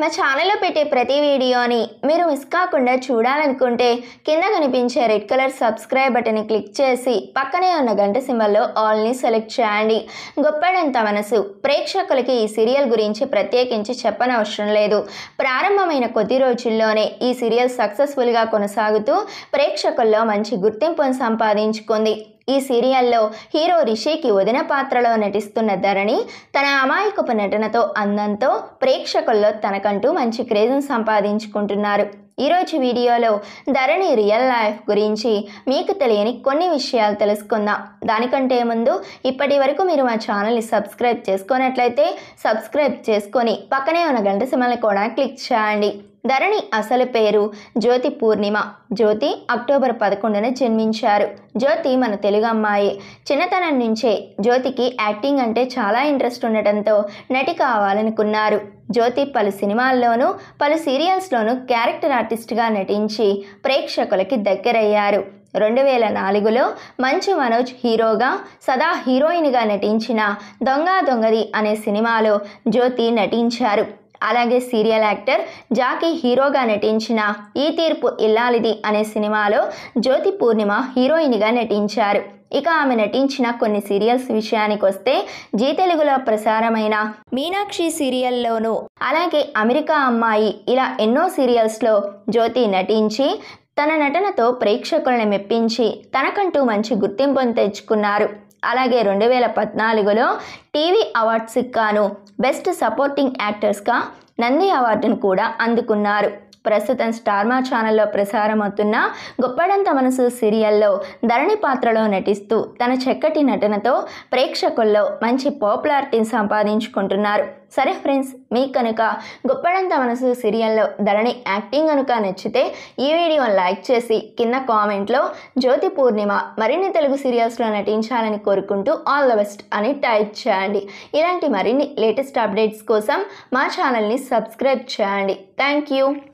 నా ఛానల్లో పెట్టే ప్రతి వీడియోని మీరు మిస్ కాకుండా చూడాలనుకుంటే కింద కనిపించే రెడ్ కలర్ సబ్స్క్రైబ్ బటన్ ని క్లిక్ చేసి పక్కనే ఉన్న గంట సింబల్ లో ఆల్ ని సెలెక్ట్ చేయండి. గుప్పెడంత మనసు ప్రేక్షకులకు ఈ సీరియల్ గురించి ప్రత్యేకించి చెప్పనవసరం లేదు. ప్రారంభమైన కొద్ది రోజుల్లోనే ఈ సీరియల్ సక్సెస్ఫుల్ గా కొనసాగుతూ ప్రేక్షకుల్లో మంచి గుర్తింపును సంపాదించుకుంది. ఈ సీరియల్లో హీరో రిషికి వదిన పాత్రలో నటిస్తున్న ధరణి తన అమాయకపు నటనతో అందంతో ప్రేక్షకుల్లో తనకంటూ మంచి క్రేజ్‌ని సంపాదించుకుంటున్నారు. ఈ రోజు వీడియోలో ధరణి రియల్ లైఫ్ గురించి మీకు తెలియని కొన్ని విషయాలు తెలుసుకుందాం. దానికంటే ముందు ఇప్పటి వరకు మీరు మా ఛానల్ని సబ్స్క్రైబ్ చేసుకున్నట్లయితే సబ్స్క్రైబ్ చేసుకొని పక్కనే ఉన్న గంట సింబల్ని కూడా క్లిక్ చేయండి. ధరణి అసలు పేరు జ్యోతి పూర్ణిమ. జ్యోతి అక్టోబర్ 11న జన్మించారు. జ్యోతి మన తెలుగు అమ్మాయి. చిన్నతనం నుంచే జ్యోతికి యాక్టింగ్ అంటే చాలా ఇంట్రెస్ట్ ఉండటంతో నటి కావాలనుకున్నారు. జ్యోతి పలు సినిమాల్లోనూ పలు సీరియల్స్లోనూ క్యారెక్టర్ ఆర్టిస్ట్గా నటించి ప్రేక్షకులకి దగ్గరయ్యారు. 2004లో మంచు మనోజ్ హీరోగా సదా హీరోయిన్గా నటించిన దొంగ దొంగది అనే సినిమాలో జ్యోతి నటించారు. అలాగే సీరియల్ యాక్టర్ జాకీ హీరోగా నటించిన ఈ తీర్పు ఇల్లాలిది అనే సినిమాలో జ్యోతి పూర్ణిమ హీరోయిన్గా నటించారు. ఇక ఆమె నటించిన కొన్ని సీరియల్స్ విషయానికి వస్తే జీ తెలుగులో ప్రసారమైన మీనాక్షి సీరియల్లోనూ అలాగే అమెరికా అమ్మాయి ఇలా ఎన్నో సీరియల్స్లో జ్యోతి నటించి తన నటనతో ప్రేక్షకులను మెప్పించి తనకంటూ మంచి గుర్తింపును తెచ్చుకున్నారు. అలాగే 2014లో టీవీ అవార్డ్స్కి గాను బెస్ట్ సపోర్టింగ్ యాక్టర్స్గా నంది అవార్డును కూడా అందుకున్నారు. ప్రస్తుతం స్టార్మా ఛానల్లో ప్రసారమవుతున్న గుప్పెడంత మనసు సీరియల్లో ధరణి పాత్రలో నటిస్తూ తన చక్కటి నటనతో ప్రేక్షకుల్లో మంచి పాపులారిటీని సంపాదించుకుంటున్నారు. సరే ఫ్రెండ్స్, మీకు కనుక గుప్పెడంత మనసు సీరియల్లో ధరణి యాక్టింగ్ కనుక నచ్చితే ఈ వీడియోని లైక్ చేసి కింద కామెంట్లో జ్యోతి పూర్ణిమ మరిన్ని తెలుగు సీరియల్స్లో నటించాలని కోరుకుంటూ ఆల్ ద బెస్ట్ అని టైప్ చేయండి. ఇలాంటి మరిన్ని లేటెస్ట్ అప్డేట్స్ కోసం మా ఛానల్ని సబ్స్క్రైబ్ చేయండి. థ్యాంక్